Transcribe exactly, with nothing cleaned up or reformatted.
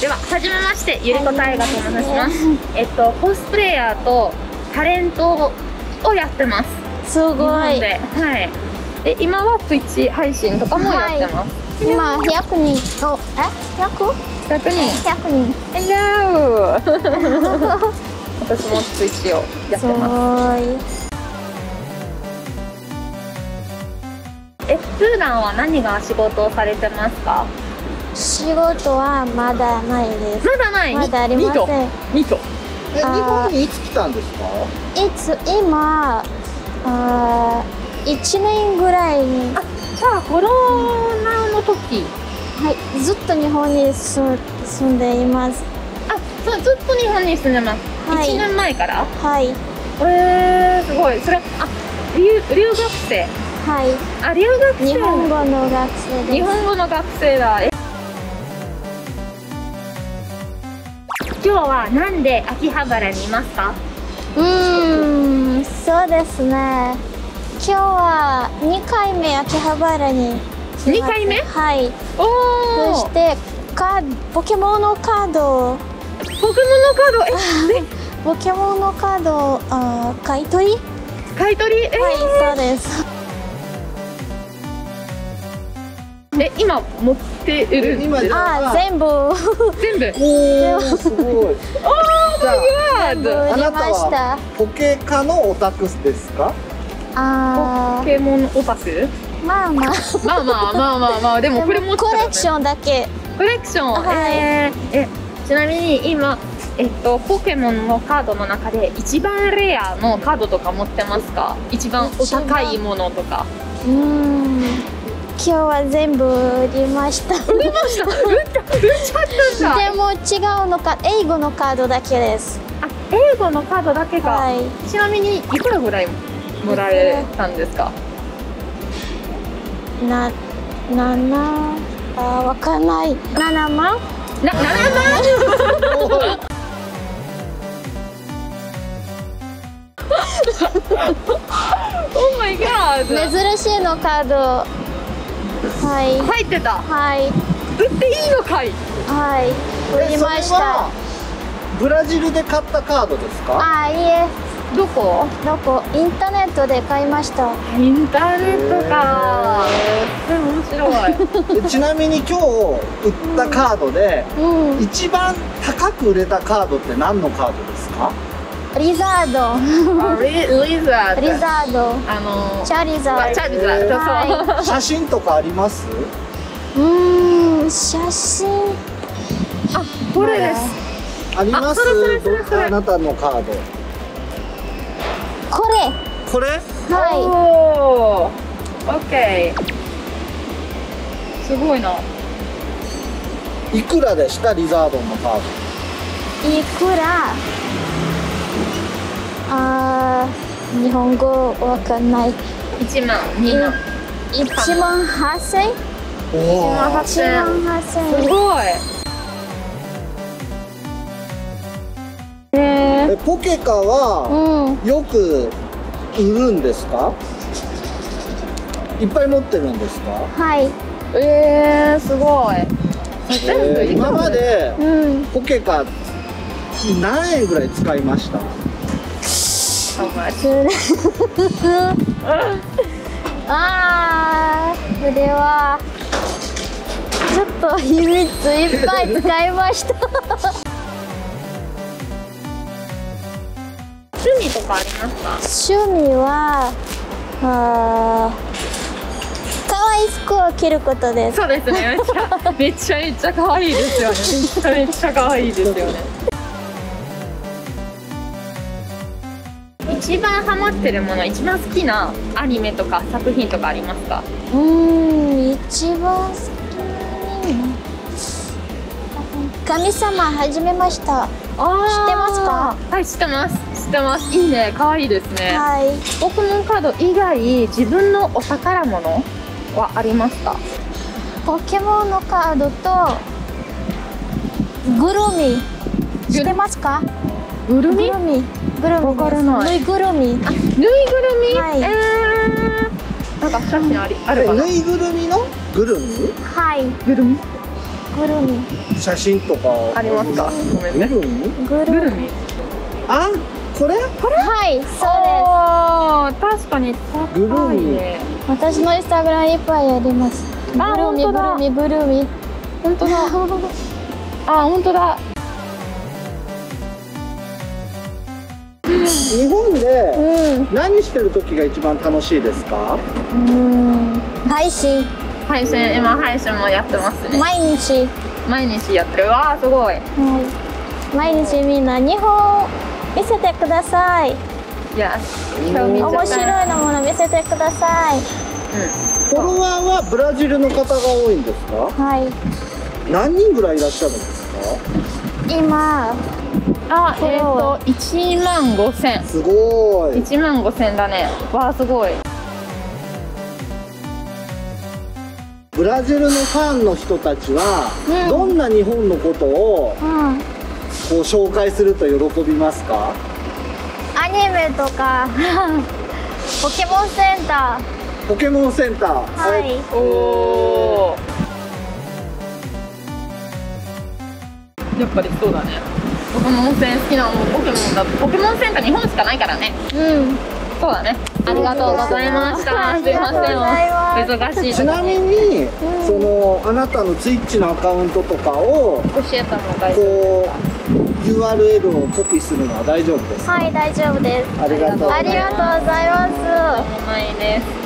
では初めまして、ゆりこたえがと申します。えっとコスプレイヤーとタレントをやってます。すごい。はいで、今は Twitch 配信とかもやってます。今ひゃくにんとえひゃくにんひゃくにん。Hello。 私も Twitch をやってます。え、普段は何が仕事をされてますか？仕事はまだないです。まだない。まだありません。ニト。え、日本にいつ来たんですか？いつ、今、あいちねんぐらいに。あ、じゃあコロナの時、うん、はい、ずっと日本に住んでいます。あ、そう、ずっと日本に住んでます。はい、いちねんまえから。はい。えー、すごい。それ、あ、留、留学生。はい。あ、留学生。日本語の学生です。日本語の学生だ。え、今日はなんで秋葉原にいますか？うーん、そうですね。今日はにかいめ秋葉原に。にかいめ？はい。おお。そしてカポケモンのカード。ポケモンのカード。え？ポケモンのカード、あ、買い取り？買い取り。えー、はい、そうです。え、今持っている。あ、全部。全部。おー、すごい。あなたはポケカのオタクですか？ああ。ポケモンオタク？まあまあ。まあまあまあまあまあ、でもこれもコレクションだけ。コレクション。ええ。ちなみに今えっとポケモンのカードの中で一番レアのカードとか持ってますか？一番お高いものとか。うん。今日は全部売りました。売りました。売っちゃったんだ。でも違うのか、英語のカードだけです。あ、英語のカードだけか。はい、ちなみにいくらぐらいもらえたんですか？な、なな、あ、わかんない。七万？な、七万？Oh my god。珍しいのカード。はい、入ってた。はい。売っていいのかい。はい。売りました。ブラジルで買ったカードですか？ああ、いいえ。どこ？どこ？インターネットで買いました。インターネットか。面白い。ちなみに今日売ったカードで、うん、一番高く売れたカードって何のカードですか？リザード。リザード。リザード。あのチャリザード。チャリザード。写真とかあります？うん、写真。あ、これです。あります。あなたのカード。これ。これ？はい。オッケー。すごいな。いくらでしたリザードのカード？いくら？あー、日本語わかんない。いちまん、にまん、いちまんはっせん。おー、いちまんはっせん。すごい。え、ポケカはよく売るんですか？いっぱい持ってるんですか？はい。えー、すごい。今までポケカ何円ぐらい使いました？あー、それはちょっと秘密いっぱい使いました。趣味とかありますか？趣味はあー、可愛い服を着ることです。そうですね。めっちゃめっちゃめっちゃ可愛いですよね。めっちゃめっちゃ可愛いですよね。一番ハマってるもの、一番好きなアニメとか作品とかありますか？うーん、一番好きな神様始めました。ああ、知ってますか？はい、知ってます。知ってます。いいね、可愛いですね。はい。ポケモンカード以外、自分のお宝物はありますか？ポケモンのカードとグルミ、知ってますか？グルミ？グルミ。わからない。ぬいぐるみ。あ、ぬいぐるみ。はい。なんか写真ありあるかな。ぬいぐるみのグルミ？はい。グルミ。グルミ写真とかありますか？ごめんね。グルミ？グルミ。あ、これ？これ？はい、そうです。確かに高いね。私のインスタグラムいっぱいあります。グルミ、グルミ、グルミ。本当だ。あ、本当だ。日本で何してる時が一番楽しいですか？うん、配信。配信、今配信もやってますね。毎日。毎日やってる。わあ、すごい。はい。毎日みんな日本見せてください。いや、面白いのもの見せてください。うん。フォロワーはブラジルの方が多いんですか？はい。何人ぐらいいらっしゃるんですか？今。あ、えっといちまんごせん。すごい。いちまんごせんだね。わあ、すごい。ブラジルのファンの人たちは、うん、どんな日本のことを、うん、こう紹介すると喜びますか？アニメとかポケモンセンター。ポケモンセンター。はい。はい、おお。やっぱりそうだね。ポケモンセン好きなのポケモンだとポケモンセンター日本しかないからね。うん。そうだね。ありがとうございました。すいません。忙しい。ちなみに、うん、そのあなたのツイッチのアカウントとかを教えたのがこう ユーアールエル をコピーするのは大丈夫ですか？はい、大丈夫です。ありがとうございます。ありがとうございます。お願いです。